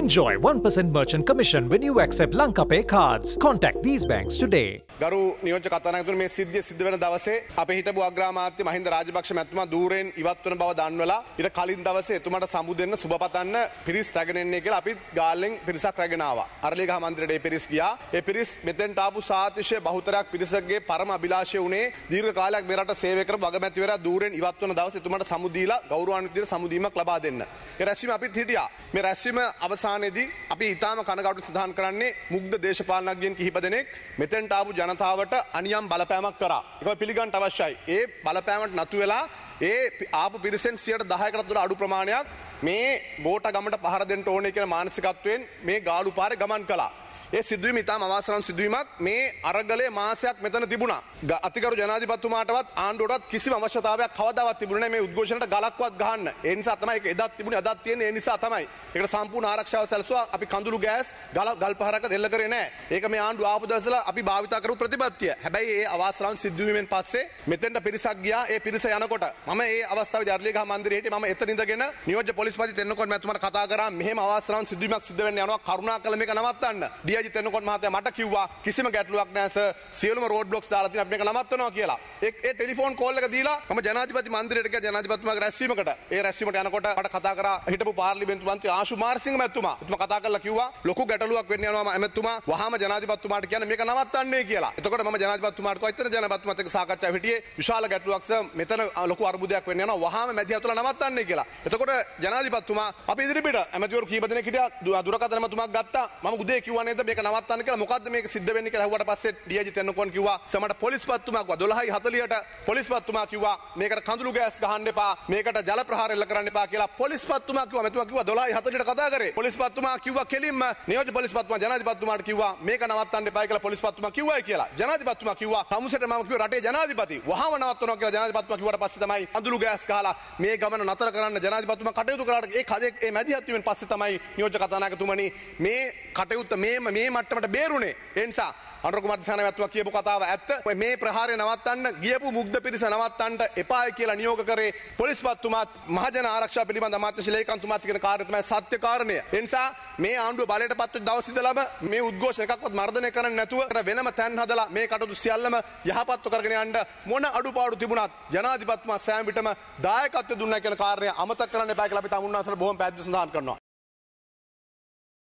Enjoy 1% merchant commission when you accept LankaPay cards. Contact these banks today. Garu Niyoja Katanakun may Sidya Sidvan Davase, Apehita Buagramati, Mahinda Rajabaksha Matma, Duren, Ivatun Bava Danwala, Ida Kalin Davase, Tumata Samudena, Subapatana, Piris Tragan and Nekel, Apit, Garling, Pirisa Traganawa, Arlega Mandre de Periskia, Epiris, Meten Tabu Satisha, Bahutarak, Pirisake, Parama Bilashe Une, Dirkalak, Berata Sevekra, Bagamatura, Duren, Ivatun Davas, Tumata Samudila, Gauruan, Samudima, Klabaden, Erasima Pitidia, Merasima Avas. අපි ඊටාම කනගාටු සඳහන් කරන්නේ මුග්ධ දේශපාලනඥයන් කිහිප දෙනෙක් මෙතෙන්ට ආපු ජනතාවට අනියම් බලපෑමක් කරා. ඒක පිළිගන්න අවශ්‍යයි. ඒ බලපෑමට නතු වෙලා ඒ ආපු පිරිසෙන් 10%කටත් වඩා අඩු ප්‍රමාණයක් මේ ගෝඨ ගමට පහර දෙන්න ඕනේ කියන මානසිකත්වයෙන් මේ ගාලු පාරේ ගමන් කළා. ඒ සිද්ධවීම ඊටාම අවාසනාවන්ත සිද්ධවීමක්. මේ අරගලේ මාසයක් මෙතන තිබුණා. අතිගරු ජනාධිපතිතුමාටවත් ආණ්ඩුවටවත් කිසිම අවශ්‍යතාවයක් කවදාවත් තිබුණේ නැහැ මේ උද්ඝෝෂණයට ගලක්වත් ගහන්න. ඒ නිසා තමයි ඒක එදත් තිබුණේ අදත් තියෙන්නේ. ඒ නිසා තමයි. ඒකට සම්පූර්ණ ආරක්ෂාව සැලසුවා. අපි කඳුළු ගෑස් ගල් පහරක දෙල්ල කරේ නැහැ. ඒක මේ ආණ්ඩුව ආපු දවසල අපි භාවිතා කරපු ප්‍රතිපත්තිය. හැබැයි ඒ අවාසනාවන්ත සිද්ධවීමෙන් පස්සේ මෙතෙන්ට පිරිසක් ගියා. ඒ පිරිස යනකොට මම ඒ අවස්ථාවේදී අරලිගහ මන්දිරයේ හිටියේ. මම එතන ඉඳගෙන නියෝජ්‍ය පොලිස්පති දෙන්නකොට මම කතා කරා මෙහෙම අවාසනාවන්ත සිද්ධවීමක් සිද්ධ වෙන්න යනවා. කරුණාකරලා මේක නවත්තන්න. තෙන්නකොන් මහත්තයා මට කිව්වා කිසිම ගැටලුවක් නැහැ සර් සියලුම රෝඩ් බ්ලොක්ස් දාලා තියෙන අපි මේක නවත්තනවා කියලා. ඒ ටෙලිෆෝන් කෝල් එක දීලා මම ජනාධිපති මණ්ඩලයට ගියා ජනාධිපතිතුමාගේ රැස්වීමකට. ඒ රැස්වීමට යනකොට මට කතා කරා හිටපු පාර්ලිමේන්තු මන්ත්‍රී ආශු මාරසිංහ මැතිතුමා. එතුමා කතා කරලා කිව්වා ලොකු ගැටලුවක් වෙන්න යනවා මැතිතුමා. වහාම ජනාධිපතිතුමාට කියන්නේ මේක නවත්තන්නේ කියලා. එතකොට මම ජනාධිපතිතුමාට කිව්වා ඉතින් ජනාධිපතිතුමාත් එක්ක සාකච්ඡාව හිටියේ විශාල ගැටලුවක් සර් මෙතන ලොකු අරුබුදයක් වෙන්න යනවා වහාම මැදි ඇතුළේ නවත්තන්නේ කියලා. එතකොට ජනාධිපතිතුමා අපි ඉදිරිපිට ඇමතිවරු කීප දෙනෙක් හිටියා දුරකථන මැතිතුමාක් ගත්තා. මම උදේ කිව්වනේ මේක නවත්තන්න කියලා මොකද්ද මේක සිද්ධ වෙන්නේ කියලා අහුවට පස්සේ ඩීජී තෙන්නකෝන් කිව්වා සමහරට පොලිස්පතිතුමා කිව්වා 12:40ට පොලිස්පතිතුමා කිව්වා මේකට කඳුළු ගෑස් ගහන්න එපා මේකට ජල ප්‍රහාර එල්ල කරන්න එපා කියලා පොලිස්පතිතුමා කිව්වා මෙතුමා කිව්වා 12:40ට කතා කරේ පොලිස්පතිතුමා කිව්වා කෙලින්ම නියෝජ්‍ය පොලිස්පතිතුමා ජනාධිපතිතුමාට කිව්වා මේක නවත්තන්න එපායි කියලා පොලිස්පතිතුමා කිව්වයි කියලා ජනාධිපතිතුමා කිව්වා සමුසෙට මම කිව්වා රටේ ජනාධිපති වහාම නවත්තනවා කියලා ජනාධිපතිතුමා කිව්වට පස්සේ තමයි කඳුළු ගෑස් ගහලා මේ ගමන නතර කරන්න ජනාධිපතිතුමා කටයුතු කරාට ඒ කඩේ ඒ මැදිහත් වීමෙන් පස්සේ තමයි නියෝජ්‍ය කතානායකතුමනි මේ කටයුත්ත මේ මට්ටමට බේරුණේ ඒ නිසා අනුර කුමාර දිසානායකතුමා කියපු කතාව ඇත්ත මේ ප්‍රහාරය නවත්තන්න ගියපු මුග්ධ පිරිස නවත්තන්නට එපායි කියලා නියෝග කරේ පොලිස්පතිතුමාත් මහජන ආරක්ෂා පිළිබඳ අමාත්‍ය ලේකම්තුමාත් කියන කාර්යය තමයි සත්‍ය කාරණය ඒ නිසා මේ ආණ්ඩුව බලයට පත්ව දවස් ඉඳලම මේ උද්ඝෝෂණ එකක්වත් මර්ධනය කරන්න නැතුව වෙනම තැන් හදලා මේ කටයුතු සියල්ලම යහපත්ව කරගෙන යන්න මොන අඩුපාඩු තිබුණත් ජනාධිපතිතුමා සෑම විටම දායකත්ව දුන්නා කියන කාරණය අමතක කරන්න එපා කියලා අපි තමුන්නාසල බොහොම පැහැදිලිව සඳහන් කරනවා